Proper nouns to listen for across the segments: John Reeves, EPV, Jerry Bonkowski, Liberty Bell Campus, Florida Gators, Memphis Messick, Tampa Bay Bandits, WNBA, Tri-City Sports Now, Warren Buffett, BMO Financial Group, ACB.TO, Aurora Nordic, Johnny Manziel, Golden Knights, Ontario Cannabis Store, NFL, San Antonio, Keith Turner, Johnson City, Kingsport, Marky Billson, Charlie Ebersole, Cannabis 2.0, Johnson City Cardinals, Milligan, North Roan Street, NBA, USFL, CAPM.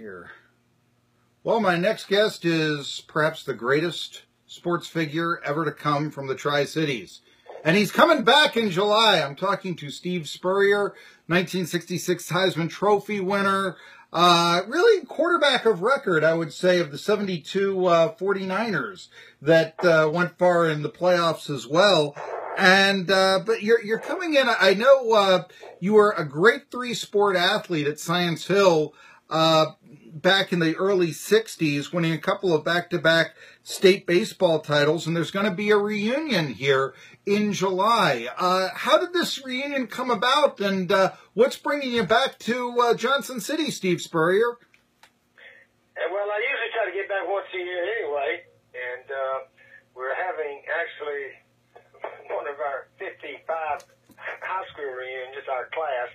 here. Well, my next guest is perhaps the greatest sports figure ever to come from the Tri-Cities. And he's coming back in July. I'm talking to Steve Spurrier, 1966 Heisman Trophy winner. Really quarterback of record, I would say, of the 72 49ers that went far in the playoffs as well. And but you're coming in. I know you were a great three-sport athlete at Science Hill back in the early 60s, winning a couple of back-to-back state baseball titles, and there's going to be a reunion here in July. How did this reunion come about, and what's bringing you back to Johnson City, Steve Spurrier? Well, I usually try to get back once a year anyway, and we're having actually one of our 55 high school reunions, our class,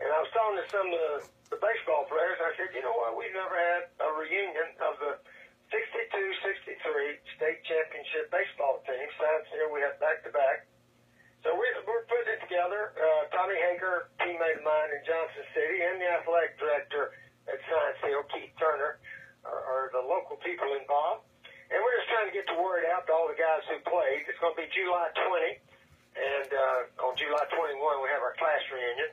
and I was talking to some of the baseball players. I said, you know what, we've never had a reunion of the 62-63 state championship baseball team. Science Hill, we had back-to-back. So we're putting it together. Tommy Hager, teammate of mine in Johnson City, and the athletic director at Science Hill, Keith Turner, are the local people involved. And we're just trying to get the word out to all the guys who played. It's going to be July 20, and on July 21 we have our class reunion.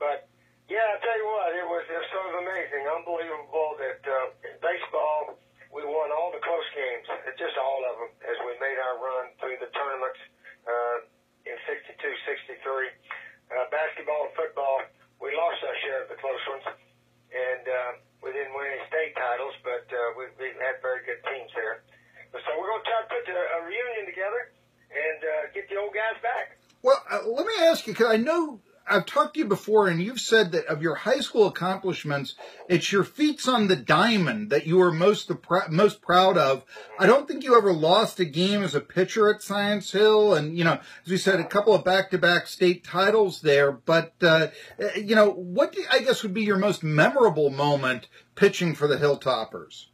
But, yeah, I tell you what, it was sort of amazing, unbelievable that in baseball we won all the close games, just all of them, as we made our run through the tournaments in 62, 63. Basketball and football, we lost our share of the close ones, and we didn't win any state titles, but we had very good teams there. So we're going to try to put a reunion together and get the old guys back. Well, let me ask you, because I know I've talked to you before, and you've said that of your high school accomplishments, it's your feats on the diamond that you were most proud of. I don't think you ever lost a game as a pitcher at Science Hill, and, you know, as we said, a couple of back-to-back state titles there. But, you know, what I guess would be your most memorable moment pitching for the Hilltoppers?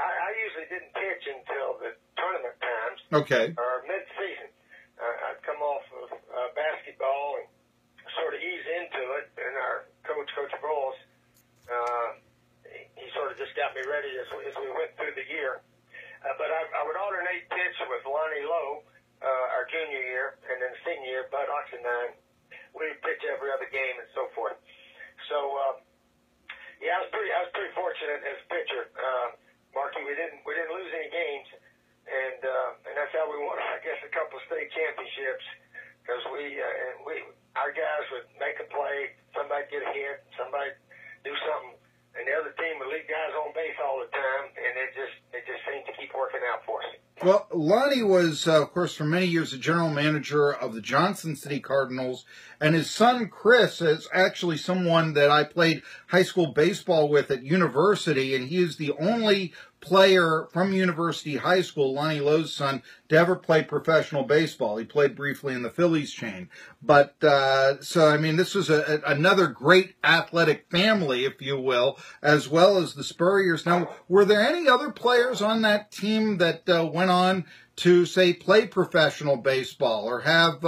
I usually didn't pitch until the tournament times. Okay. Or mid-season. I'd come off of basketball and sort of ease into it. And our coach, Coach Bowles, he sort of just got me ready as we went through the year. But I would alternate pitch with Lonnie Lowe our junior year, and then senior year, Bud Oxenine. We'd pitch every other game and so forth. So, yeah, I was pretty fortunate as a pitcher. Marky, we didn't lose any games, and that's how we won, I guess, a couple of state championships, because our guys would make a play, somebody'd get a hit, somebody'd do something, and the other team would leave guys on base all the time, and it just seemed to keep working out for us. Well, Lonnie was, of course, for many years, the general manager of the Johnson City Cardinals, and his son, Chris, is actually someone that I played high school baseball with at university, and he is the only player from University High School, Lonnie Lowe's son, to ever play professional baseball. He played briefly in the Phillies chain. But, so, I mean, this was another great athletic family, if you will, as well as the Spurriers. Now, were there any other players on that team that went on to, say, play professional baseball or have,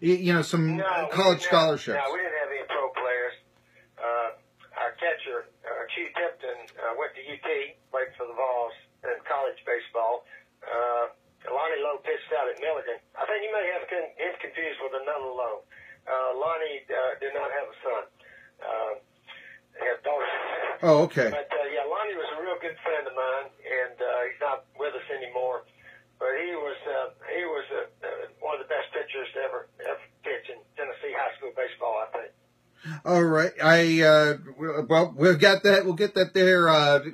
you know, some college scholarships? No, we didn't have any pro players. Our catcher, Chief Tipton, went to UT, played for the Vols in college baseball. Lonnie Lowe pitched out at Milligan. I think you may have him confused with another Lowe. Lonnie did not have a son. They have daughters. Oh, okay. But, yeah, Lonnie was a real good friend of mine, and he's not with us anymore. But he was one of the best pitchers to ever pitch in Tennessee high school baseball, I think. All right. Well, we've got that. We'll get that there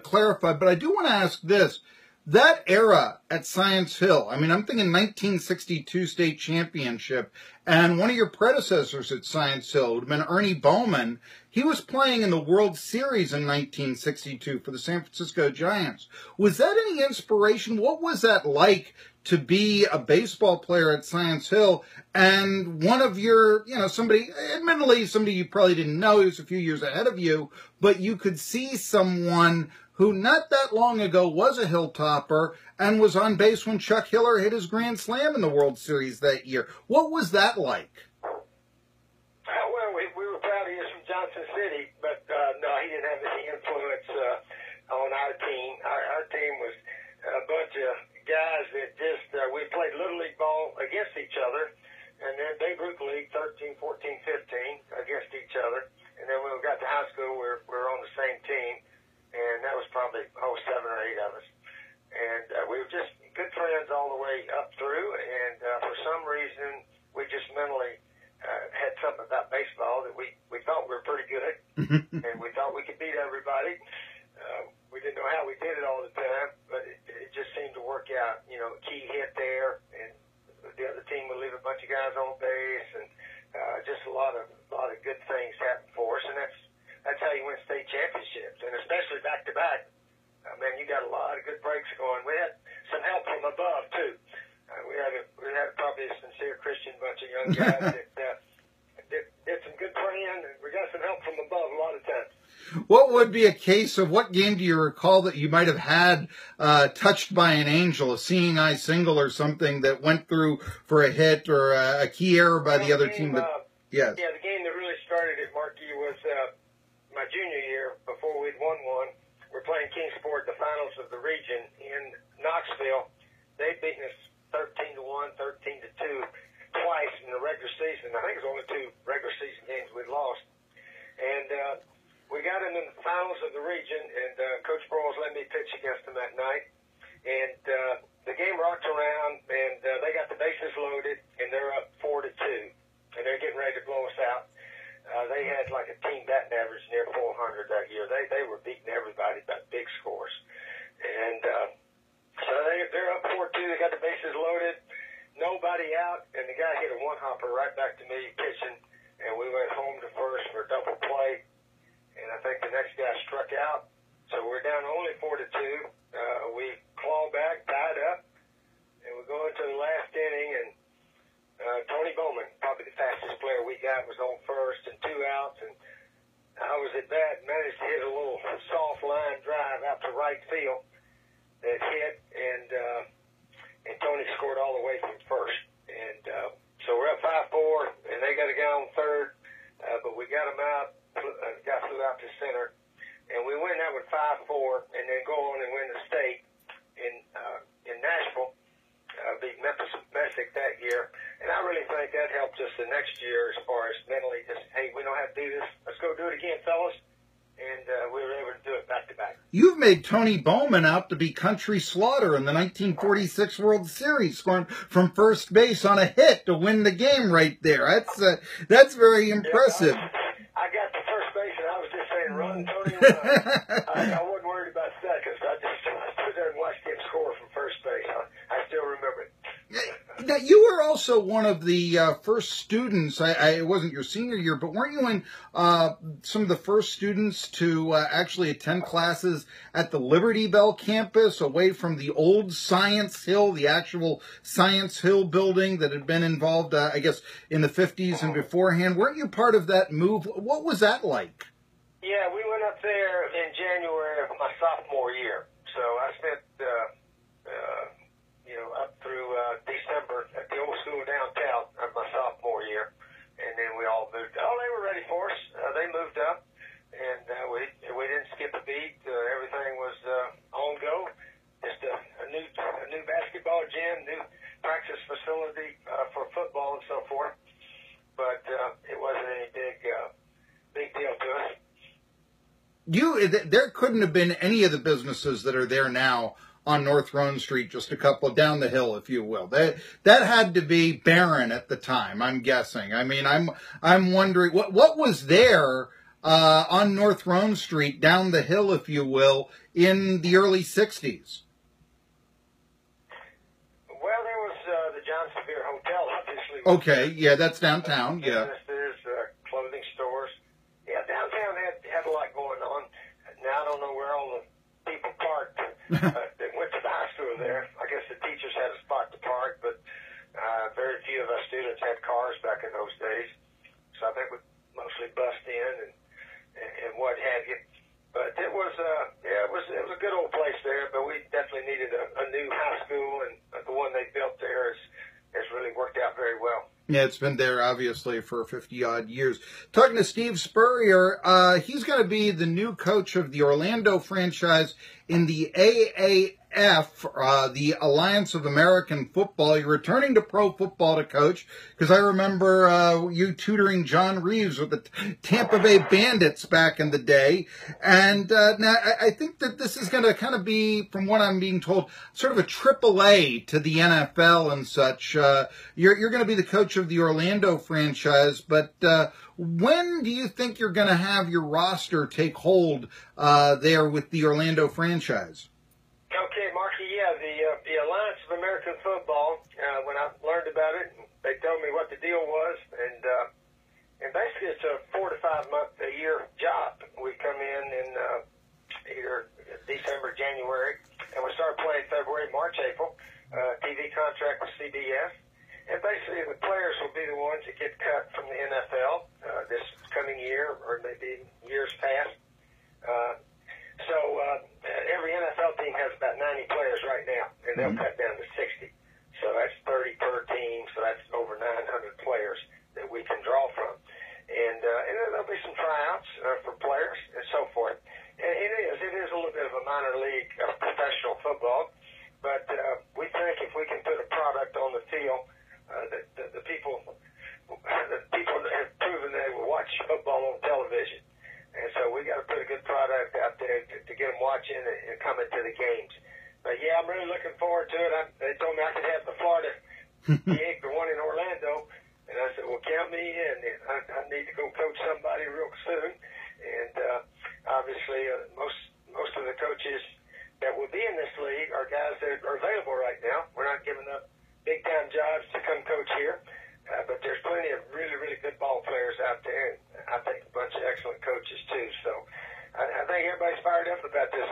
clarified. But I do want to ask this. That era at Science Hill, I mean, I'm thinking 1962 state championship, and one of your predecessors at Science Hill would have been Ernie Bowman. He was playing in the World Series in 1962 for the San Francisco Giants. Was that any inspiration? What was that like to be a baseball player at Science Hill? And one of your, you know, somebody you probably didn't know, he was a few years ahead of you, but you could see someone who not that long ago was a Hilltopper and was on base when Chuck Hiller hit his grand slam in the World Series that year. What was that like? Well, we were proud he was from Johnson City, but no, he didn't have any influence on our team. Our team was a bunch of guys that just, we played Little League ball against each other, and then they grew to League 13, 14, 15 against each other. And then when we got to high school, we were on the same team, and that was probably, seven or eight of us. And we were just good friends all the way up through, and for some reason, we just mentally had something about baseball that we thought we were pretty good, and we thought we could beat everybody. We didn't know how we did it all the time, but it just seemed to work out. You know, a key hit there, and the other team would leave a bunch of guys on base, and just a lot of good things happened for us, and that's how you win state championships, and especially back to back. Man, you got a lot of good breaks going. We had some help from above too. We had probably a sincere Christian bunch of young guys that did some good praying, and we got some help from above a lot of times. What would be a case of what game do you recall that you might have had touched by an angel, a seeing eye single or something that went through for a hit or a key error by the other team? Yes. Yeah, the game that really started at Marquee was my junior year before we'd won one. We're playing Kingsport, the finals of the region in Knoxville. They'd beaten us 13-1, 13-2 twice in the regular season. I think it was only two regular season games we'd lost. And we got them in the finals of the region, and Coach Bowles let me pitch against them that night. And the game rocked around, and they got the bases loaded, and they're up 4-2. And they're getting ready to blow us out. They had like a team batting average near 400 that year. They were beating everybody by big scores. And so they're up 4-2. They got the bases loaded, nobody out, and the guy hit a one-hopper right back to me pitching, and we went home to first for a double play. And I think the next guy struck out. So we're down only 4-2. We clawed back, tied up, and we go into the last inning, and Tony Bowman, probably the fastest player we got, was on first and two outs, and I was at bat and managed to hit a little soft line drive out to right field that hit, and Tony scored all the way from first. And so we're up 5-4, and they got a guy on third, but we got him out, a guy flew out to center, and we win that with 5-4, and then go on and win the state in Nashville. Beat Memphis Messick that year, and I really think that helped us the next year as far as mentally just, hey, we don't have to do this. Let's go do it again, fellas, and we were able to do it back-to-back. You've made Tony Bowman out to be Country Slaughter in the 1946 World Series, scoring from first base on a hit to win the game right there. That's very impressive. Yeah, I got to first base, and I was just saying, run, Tony, run. I wasn't worried about seconds. I stood there and watched him score from first base. I still remember it. Now, you were also one of the first students. It wasn't your senior year, but weren't you in some of the first students to actually attend classes at the Liberty Bell Campus, away from the old Science Hill, the actual Science Hill building that had been involved, I guess, in the 50s and beforehand? Weren't you part of that move? What was that like? Yeah, we went up there in January of my sophomore year. So I spent... up through December at the old school downtown of my sophomore year, and then we all moved. Oh, they were ready for us. They moved up, and we didn't skip a beat. Everything was on go. Just a new basketball gym, new practice facility for football and so forth. But it wasn't any big deal to us. There couldn't have been any of the businesses that are there now on North Roan Street, just a couple down the hill, if you will. That had to be barren at the time, I'm guessing. I mean, I'm wondering what was there on North Roan Street, down the hill, if you will, in the early 60s? Well, there was the John Sevier Hotel, obviously. Okay, yeah, that's downtown, yeah. Businesses, clothing stores. Yeah, downtown had a lot going on. Now I don't know where all the people parked. They went to the high school there. I guess the teachers had a spot to park, but very few of us students had cars back in those days. So I think we mostly bussed in and what have you. But it was Yeah, it was a good old place there, but we definitely needed a new high school, and the one they built there has really worked out very well. Yeah, it's been there, obviously, for 50-odd years. Talking to Steve Spurrier, he's going to be the new coach of the Orlando franchise in the AAF, the Alliance of American Football. You're returning to pro football to coach, because I remember you tutoring John Reeves with the Tampa Bay Bandits back in the day. And now I think that this is going to kind of be, from what I'm being told, sort of a AAA to the NFL and such. You're going to be the coach of the Orlando franchise, but when do you think you're going to have your roster take hold there with the Orlando franchise? Okay, Marky, yeah, the Alliance of American Football, when I learned about it, they told me what the deal was, and basically it's a 4 to 5 month a year job. We come in either December, January, and we start playing February, March, April, TV contract with CBS, and basically the players will be the ones that get cut from the NFL this coming year, or maybe years past. Every NFL team has about 90 players right now, and they'll cut down to 60. So that's 30 per team, so that's over 900 players that we can draw from. And then there'll be some tryouts for players and so forth. And it is a little bit of a minor league of professional football, but we think if we can put a product on the field, the people have proven they will watch football on television. And so we got to put a good product out there to get them watching and coming to the games. But yeah, I'm really looking forward to it. They told me I could have the Florida gig, the one in Orlando, and I said, "Well, count me in. I need to go coach somebody real soon." And obviously, most of the coaches that will be in this league are guys that are available right now. We're not giving up big time jobs to come coach here. But there's plenty of really, really good ball players out there, and I think a bunch of excellent coaches, too. So I think everybody's fired up about this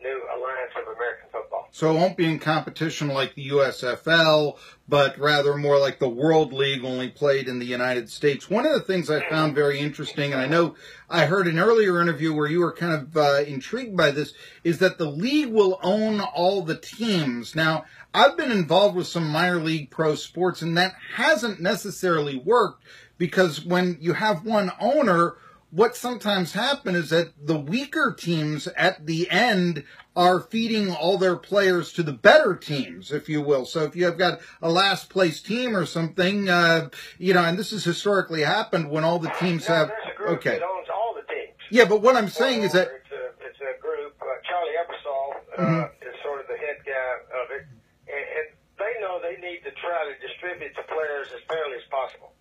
new Alliance of American Football. So it won't be in competition like the USFL, but rather more like the World League, only played in the United States. One of the things I found very interesting, and I know I heard an earlier interview where you were kind of intrigued by this, is that the league will own all the teams. Now, I've been involved with some minor league pro sports, and that hasn't necessarily worked, because when you have one owner, what sometimes happens is that the weaker teams at the end are feeding all their players to the better teams, if you will. So if you have got a last place team or something, and this has historically happened when all the teams have. There's a group that owns all the teams. Yeah, but what I'm saying is that it's a group. Charlie Ebersole is sort of the head guy of it, and they know they need to try to distribute the players as fairly as possible.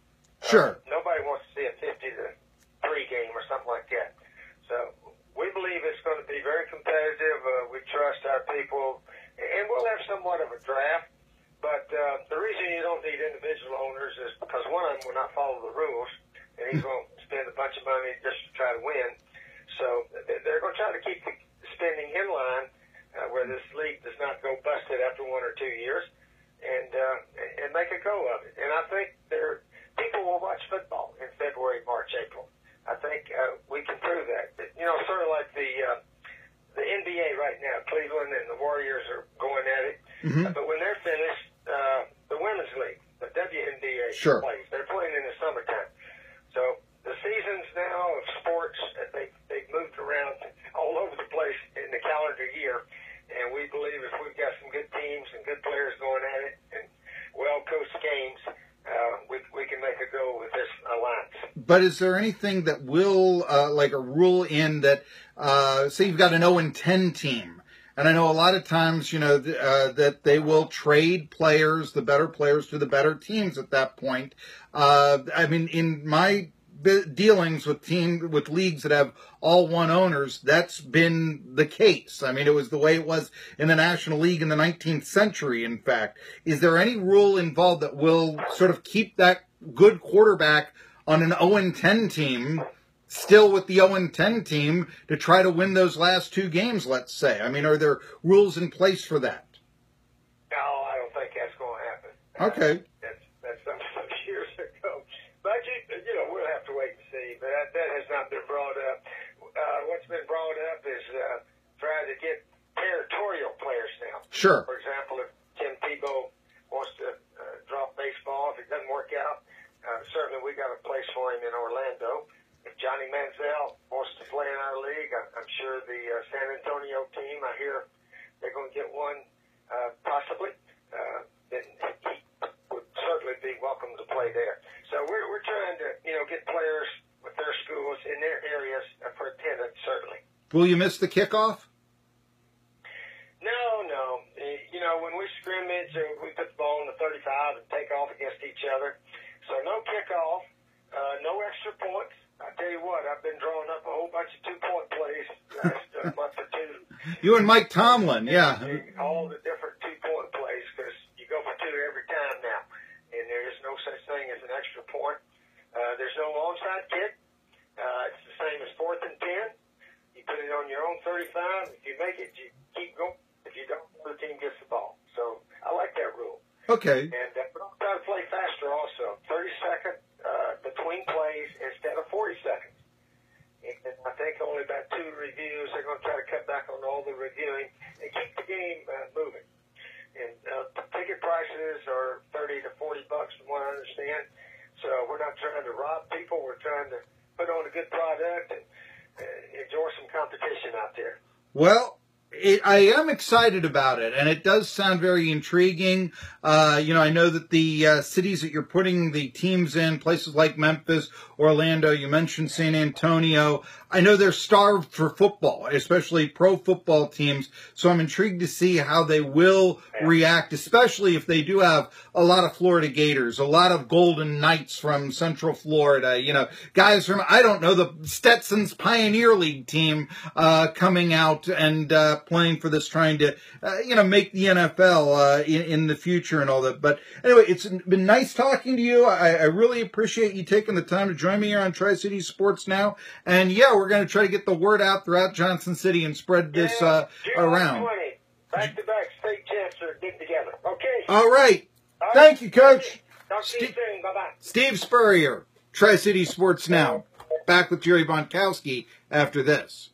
Sure. Nobody wants to see a 50-3 game or something like that. So we believe it's going to be very competitive. We trust our people, and we'll have somewhat of a draft. But the reason you don't need individual owners is because one of them will not follow the rules, and he's going to spend a bunch of money just to try to win. So they're going to try to keep the spending in line where this league does not go busted after 1 or 2 years, and make a go of it. And I think people will watch football in February, March, April. I think we can prove that. You know, sort of like the NBA right now. Cleveland and the Warriors are going at it. But when they're finished, the women's league, the WNBA plays. They're playing in the summertime. So the seasons now of sports, they've moved around all over the place in the calendar year. And we believe if we've got some good teams and good players going at it and well-coached games, we can make a go with this alliance. But is there anything that will, like a rule in that, say you've got an 0-10 team, and I know a lot of times, that they will trade players, the better players, to the better teams at that point. I mean, in my dealings with leagues that have all one owners, that's been the case. I mean, it was the way it was in the National League in the 19th century, in fact. Is there any rule involved that will sort of keep that good quarterback on an 0-10 team still with the 0-10 team to try to win those last 2 games, let's say? I mean, are there rules in place for that? No, I don't think that's going to happen. Okay. That has not been brought up. What's been brought up is trying to Sure. For example, if Tim Tebow wants to drop baseball, if it doesn't work out, certainly we got a place for him in Orlando. If Johnny Manziel wants to play in our league, I'm sure the San Antonio team, I hear they're going to get one possibly. Then he would certainly be welcome to play there. So we're trying to, you know, get players with their schools in their areas for attendance, certainly. Will you miss the kickoff? No. You know, when we scrimmage and we put the ball in the 35 and take off against each other, so no kickoff, no extra points. I tell you what, I've been drawing up a whole bunch of two-point plays last month or two. You and Mike Tomlin, yeah. All the different two-point plays, because you go for two every time now, and there is no such thing as an extra point. There's no onside kick. It's the same as 4th and 10. You put it on your own 35. If you make it, you keep going. If you don't, the team gets the ball. So I like that rule. Okay. And but I'm trying to play faster also. 30-second between plays instead of 40 seconds. And I think only about 2 reviews. They're going to try to cut back on all the reviewing and keep the game moving. And ticket prices are $30 to $40 from what I understand. So we're not trying to rob people. We're trying to put on a good product and enjoy some competition out there. Well, I am excited about it, and it does sound very intriguing. You know, I know that the cities that you're putting the teams in, places like Memphis, Orlando, you mentioned San Antonio, I know they're starved for football, especially pro football teams, so I'm intrigued to see how they will react, especially if they do have a lot of Florida Gators, a lot of Golden Knights from Central Florida, you know, guys from, I don't know, the Stetson's Pioneer League team coming out and playing for this, trying to, you know, make the NFL in the future and all that. But anyway, it's been nice talking to you. I really appreciate you taking the time to join me here on Tri-City Sports Now. And, yeah, we're going to try to get the word out throughout Johnson City and spread this around. Back-to-back state champs are getting together. Okay. All right. Thank you, Coach. Talk to you soon. Bye-bye. Steve Spurrier, Tri-City Sports Now. Back with Jerry Bonkowski after this.